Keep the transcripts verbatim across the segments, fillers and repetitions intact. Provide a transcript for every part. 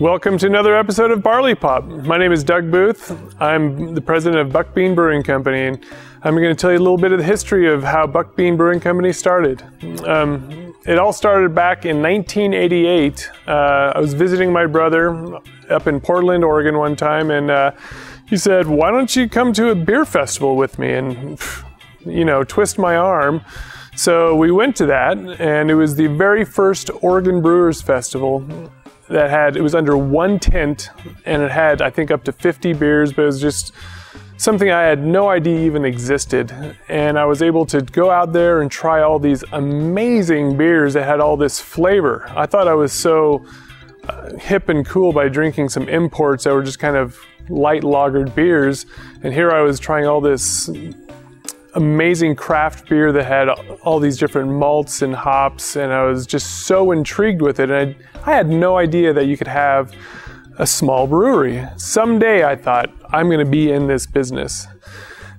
Welcome to another episode of Barley Pop. My name is Doug Booth. I'm the president of Buckbean Brewing Company, and I'm going to tell you a little bit of the history of how Buckbean Brewing Company started. Um, it all started back in nineteen eighty-eight. Uh, I was visiting my brother up in Portland, Oregon one time, and uh, he said, "Why don't you come to a beer festival with me and, you know, twist my arm?" So we went to that, and it was the very first Oregon Brewers Festival. That had, it was under one tent, and it had, I think, up to fifty beers, but it was just something I had no idea even existed. And I was able to go out there and try all these amazing beers that had all this flavor. I thought I was so uh, hip and cool by drinking some imports that were just kind of light lagered beers. And here I was trying all this amazing craft beer that had all these different malts and hops, and I was just so intrigued with it. And I, I had no idea that you could have a small brewery. Someday I thought, I'm gonna be in this business.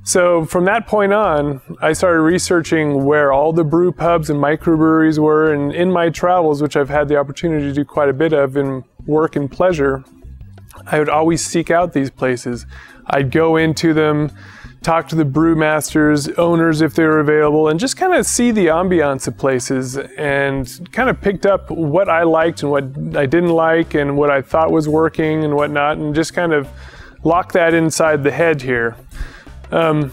So from that point on, I started researching where all the brew pubs and microbreweries were, and in my travels, which I've had the opportunity to do quite a bit of in work and pleasure, I would always seek out these places. I'd go into them, talk to the brewmasters, owners if they were available, and just kind of see the ambiance of places, and kind of picked up what I liked and what I didn't like and what I thought was working and whatnot, and just kind of locked that inside the head here. Um,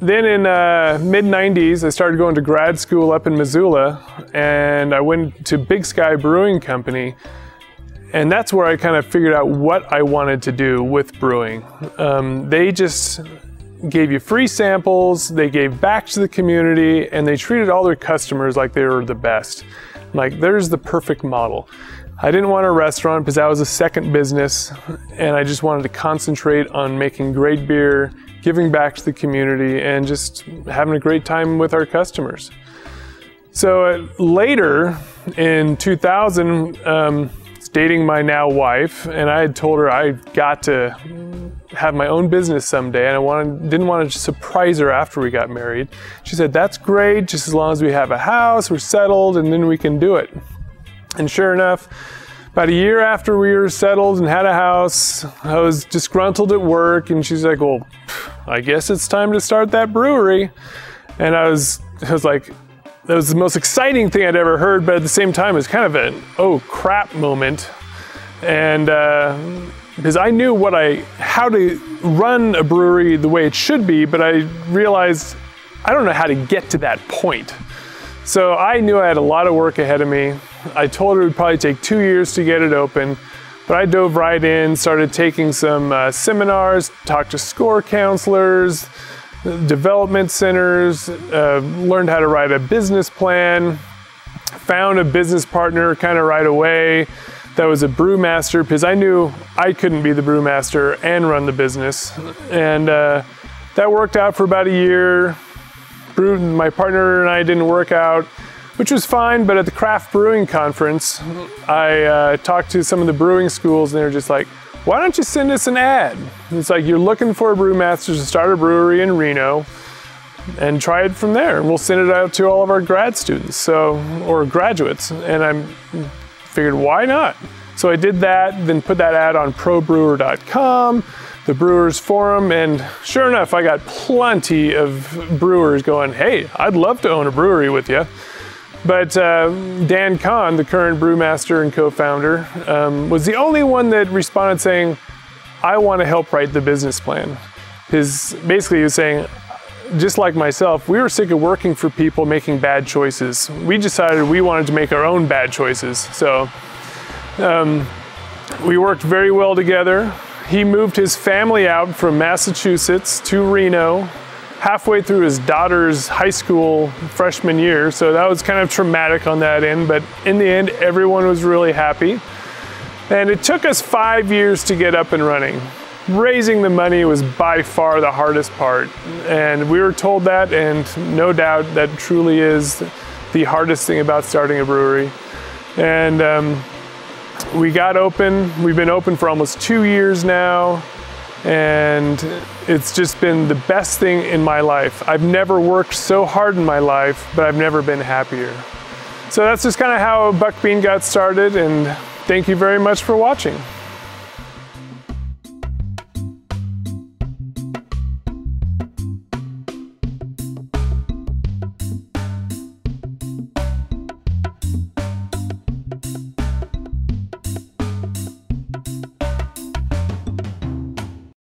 then in uh, mid nineties, I started going to grad school up in Missoula, and I went to Big Sky Brewing Company. And that's where I kind of figured out what I wanted to do with brewing. Um, they just gave you free samples, they gave back to the community, and they treated all their customers like they were the best. Like, there's the perfect model. I didn't want a restaurant because that was a second business, and I just wanted to concentrate on making great beer, giving back to the community, and just having a great time with our customers. So later in two thousand, um, dating my now wife, and I had told her I got to have my own business someday, and I wanted, didn't want to surprise her after we got married. She said, "That's great, just as long as we have a house, we're settled, and then we can do it." And sure enough, about a year after we were settled and had a house, I was disgruntled at work, and she's like, "Well, I guess it's time to start that brewery." And I was, I was like, that was the most exciting thing I'd ever heard, but at the same time, it was kind of an oh crap moment. And uh, because I knew what I, how to run a brewery the way it should be, but I realized I don't know how to get to that point. So I knew I had a lot of work ahead of me. I told her it would probably take two years to get it open, but I dove right in, started taking some uh, seminars, talked to score counselors, development centers, uh, learned how to write a business plan, found a business partner kind of right away that was a brewmaster, because I knew I couldn't be the brewmaster and run the business. And uh, that worked out for about a year. Brewed, my partner and I didn't work out, which was fine, but at the craft brewing conference, I uh, talked to some of the brewing schools, and they were just like, "Why don't you send us an ad?" It's like, you're looking for a brewmaster to start a brewery in Reno, and try it from there. We'll send it out to all of our grad students, so, or graduates. And I figured, why not? So I did that, then put that ad on pro brewer dot com, the Brewers Forum, and sure enough, I got plenty of brewers going, "Hey, I'd love to own a brewery with you." But uh, Dan Kahn, the current brewmaster and co-founder, um, was the only one that responded saying, "I want to help write the business plan." His, basically he was saying, just like myself, we were sick of working for people making bad choices. We decided we wanted to make our own bad choices. So um, we worked very well together. He moved his family out from Massachusetts to Reno, halfway through his daughter's high school freshman year, so that was kind of traumatic on that end, but in the end, everyone was really happy. And it took us five years to get up and running. Raising the money was by far the hardest part, and we were told that, and no doubt that truly is the hardest thing about starting a brewery. And um, we got open, we've been open for almost two years now, and it's just been the best thing in my life. I've never worked so hard in my life, but I've never been happier. So that's just kind of how Buckbean got started, and thank you very much for watching.